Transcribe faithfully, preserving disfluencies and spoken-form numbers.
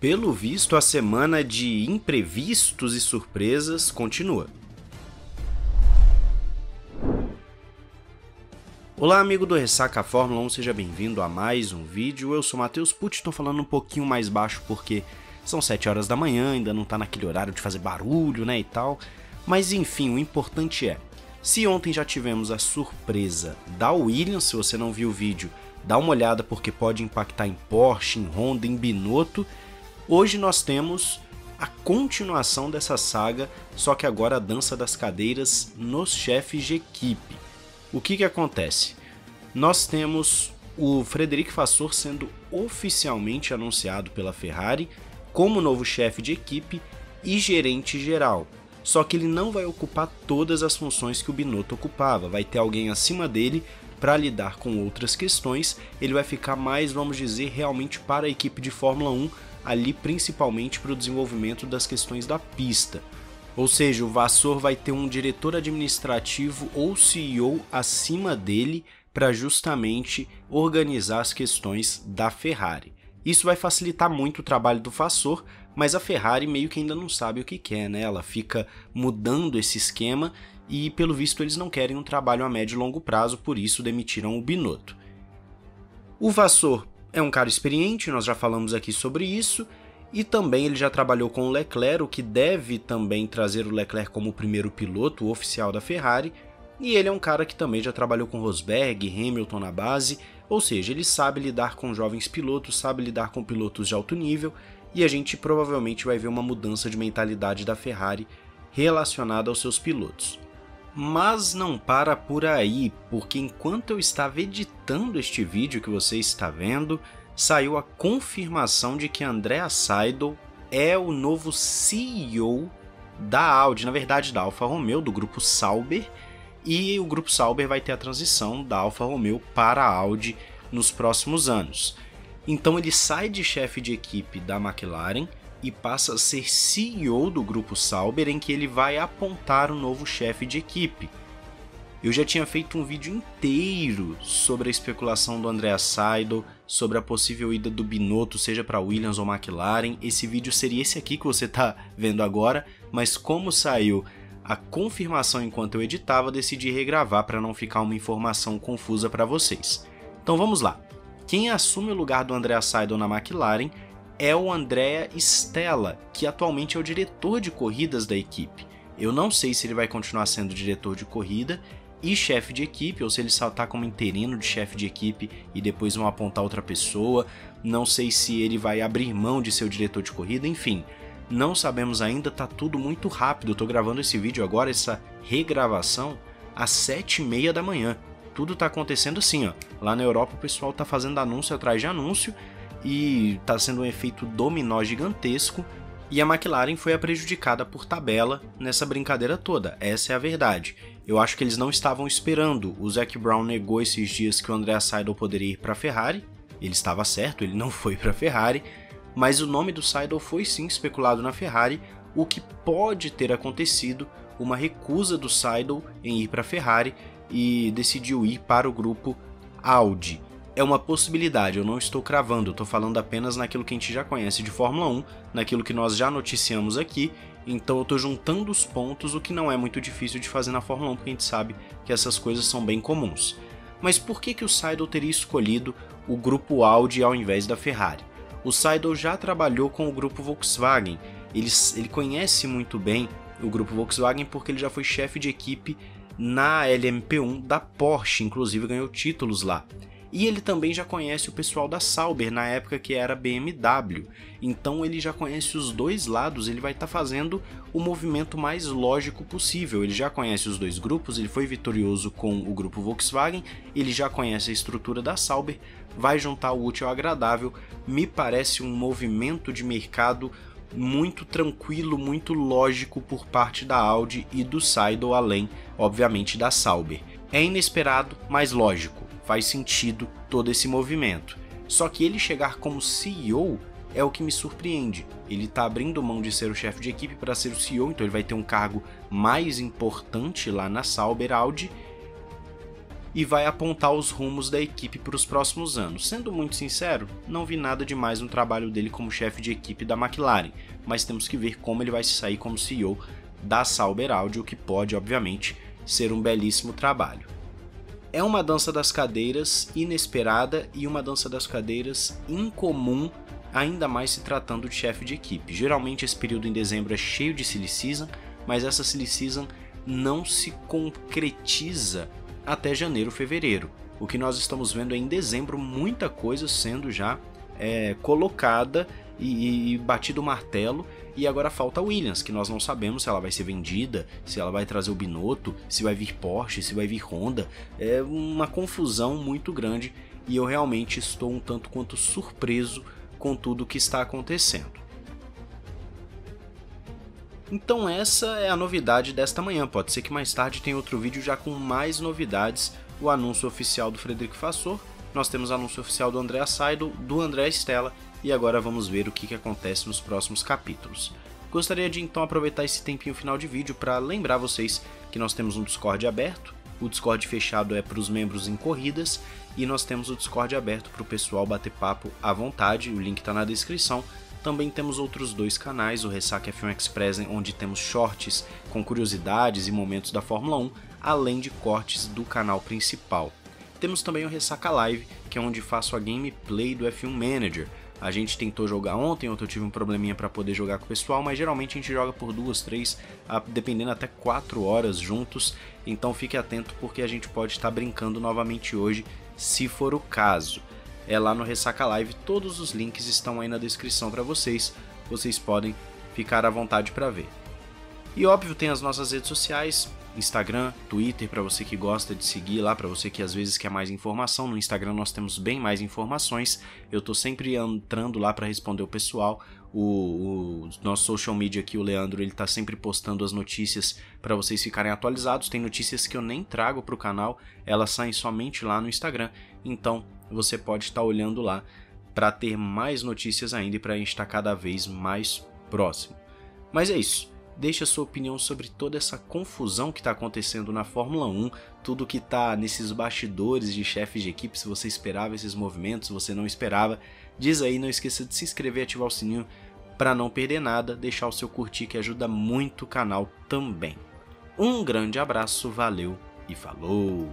Pelo visto, a semana de imprevistos e surpresas continua. Olá, amigo do Ressaca Fórmula um, seja bem-vindo a mais um vídeo. Eu sou Matheus Pucci, estou falando um pouquinho mais baixo porque são sete horas da manhã, ainda não está naquele horário de fazer barulho, né, e tal. Mas enfim, o importante é, se ontem já tivemos a surpresa da Williams, se você não viu o vídeo, dá uma olhada porque pode impactar em Porsche, em Honda, em Binotto. Hoje nós temos a continuação dessa saga, só que agora a dança das cadeiras nos chefes de equipe. O que que acontece? Nós temos o Frederic Vasseur sendo oficialmente anunciado pela Ferrari como novo chefe de equipe e gerente geral. Só que ele não vai ocupar todas as funções que o Binotto ocupava, vai ter alguém acima dele para lidar com outras questões. Ele vai ficar mais, vamos dizer, realmente para a equipe de Fórmula um, ali principalmente para o desenvolvimento das questões da pista. Ou seja, o Vasseur vai ter um diretor administrativo ou C E O acima dele para justamente organizar as questões da Ferrari. Isso vai facilitar muito o trabalho do Vasseur, mas a Ferrari meio que ainda não sabe o que quer, né? Ela fica mudando esse esquema e, pelo visto, eles não querem um trabalho a médio e longo prazo, por isso demitiram o Binotto. O Vasseur é um cara experiente, nós já falamos aqui sobre isso, e também ele já trabalhou com o Leclerc, o que deve também trazer o Leclerc como o primeiro piloto oficial da Ferrari, e ele é um cara que também já trabalhou com Rosberg, Hamilton na base, ou seja, ele sabe lidar com jovens pilotos, sabe lidar com pilotos de alto nível, e a gente provavelmente vai ver uma mudança de mentalidade da Ferrari relacionada aos seus pilotos. Mas não para por aí, porque enquanto eu estava editando este vídeo que você está vendo, saiu a confirmação de que Andreas Seidl é o novo C E O da Audi, na verdade da Alfa Romeo, do grupo Sauber, e o grupo Sauber vai ter a transição da Alfa Romeo para a Audi nos próximos anos. Então ele sai de chefe de equipe da McLaren e passa a ser C E O do grupo Sauber, em que ele vai apontar o novo chefe de equipe. Eu já tinha feito um vídeo inteiro sobre a especulação do Andreas Seidl, sobre a possível ida do Binotto, seja para Williams ou McLaren. Esse vídeo seria esse aqui que você está vendo agora, mas como saiu a confirmação enquanto eu editava, decidi regravar para não ficar uma informação confusa para vocês. Então vamos lá. Quem assume o lugar do Andreas Seidl na McLaren é o Andrea Stella, que atualmente é o diretor de corridas da equipe. Eu não sei se ele vai continuar sendo diretor de corrida e chefe de equipe, ou se ele saltar como interino de chefe de equipe e depois vão apontar outra pessoa, não sei se ele vai abrir mão de ser o diretor de corrida, enfim, não sabemos ainda, tá tudo muito rápido. Eu tô gravando esse vídeo agora, essa regravação, às sete e meia da manhã, tudo tá acontecendo assim, ó. Lá na Europa o pessoal tá fazendo anúncio atrás de anúncio, e tá sendo um efeito dominó gigantesco, e a McLaren foi a prejudicada por tabela nessa brincadeira toda, essa é a verdade. Eu acho que eles não estavam esperando, o Zac Brown negou esses dias que o Andreas Seidl poderia ir para a Ferrari, ele estava certo, ele não foi para a Ferrari, mas o nome do Seidl foi sim especulado na Ferrari, o que pode ter acontecido, uma recusa do Seidl em ir para a Ferrari e decidiu ir para o grupo Audi. É uma possibilidade, eu não estou cravando, eu estou falando apenas naquilo que a gente já conhece de Fórmula um, naquilo que nós já noticiamos aqui, então eu estou juntando os pontos, o que não é muito difícil de fazer na Fórmula um, porque a gente sabe que essas coisas são bem comuns. Mas por que que o Seidl teria escolhido o grupo Audi ao invés da Ferrari? O Seidl já trabalhou com o grupo Volkswagen, ele, ele conhece muito bem o grupo Volkswagen porque ele já foi chefe de equipe na L M P um da Porsche, inclusive ganhou títulos lá. E ele também já conhece o pessoal da Sauber, na época que era B M W, então ele já conhece os dois lados, ele vai estar tá fazendo o movimento mais lógico possível, ele já conhece os dois grupos, ele foi vitorioso com o grupo Volkswagen, ele já conhece a estrutura da Sauber, vai juntar o útil ao agradável, me parece um movimento de mercado muito tranquilo, muito lógico por parte da Audi e do Seidl, além, obviamente, da Sauber. É inesperado, mas lógico. Faz sentido todo esse movimento. Só que ele chegar como C E O é o que me surpreende. Ele está abrindo mão de ser o chefe de equipe para ser o C E O, então ele vai ter um cargo mais importante lá na Sauber Audi. e vai apontar os rumos da equipe para os próximos anos. Sendo muito sincero, não vi nada demais no trabalho dele como chefe de equipe da McLaren, mas temos que ver como ele vai se sair como C E O da Sauber Audi, o que pode, obviamente, ser um belíssimo trabalho. É uma dança das cadeiras inesperada e uma dança das cadeiras incomum, ainda mais se tratando de chefe de equipe. Geralmente esse período em dezembro é cheio de silly season, mas essa silly season não se concretiza até janeiro, fevereiro. O que nós estamos vendo é em dezembro muita coisa sendo já é, colocada e, e batido o martelo, e agora falta a Williams, que nós não sabemos se ela vai ser vendida, se ela vai trazer o Binotto, se vai vir Porsche, se vai vir Honda. É uma confusão muito grande e eu realmente estou um tanto quanto surpreso com tudo o que está acontecendo. Então essa é a novidade desta manhã. Pode ser que mais tarde tenha outro vídeo já com mais novidades. O anúncio oficial do Frederic Vasseur, nós temos o anúncio oficial do Andreas Seidl, do Andrea Stella, e agora vamos ver o que, que acontece nos próximos capítulos. Gostaria de então aproveitar esse tempinho final de vídeo para lembrar vocês que nós temos um Discord aberto, o Discord fechado é para os membros em corridas, e nós temos o Discord aberto para o pessoal bater papo à vontade, o link está na descrição. Também temos outros dois canais, o Ressaca F um Express, onde temos shorts com curiosidades e momentos da Fórmula um, além de cortes do canal principal. Temos também o Ressaca Live, que é onde faço a gameplay do F um Manager. A gente tentou jogar ontem, ontem eu tive um probleminha para poder jogar com o pessoal, mas geralmente a gente joga por duas, três, dependendo até quatro horas juntos. Então fique atento porque a gente pode estar brincando novamente hoje, se for o caso. É lá no Ressaca Live, todos os links estão aí na descrição para vocês, vocês podem ficar à vontade para ver. E óbvio, tem as nossas redes sociais, Instagram, Twitter, para você que gosta de seguir lá, para você que às vezes quer mais informação. No Instagram nós temos bem mais informações, eu estou sempre entrando lá para responder o pessoal. O, o nosso social media aqui, o Leandro, ele está sempre postando as notícias para vocês ficarem atualizados. Tem notícias que eu nem trago para o canal, elas saem somente lá no Instagram, então você pode estar olhando lá para ter mais notícias ainda e para a gente estar cada vez mais próximo. Mas é isso, deixe a sua opinião sobre toda essa confusão que está acontecendo na Fórmula um, tudo que está nesses bastidores de chefes de equipe, se você esperava esses movimentos, se você não esperava. Diz aí, não esqueça de se inscrever e ativar o sininho para não perder nada, deixar o seu curtir que ajuda muito o canal também. Um grande abraço, valeu e falou!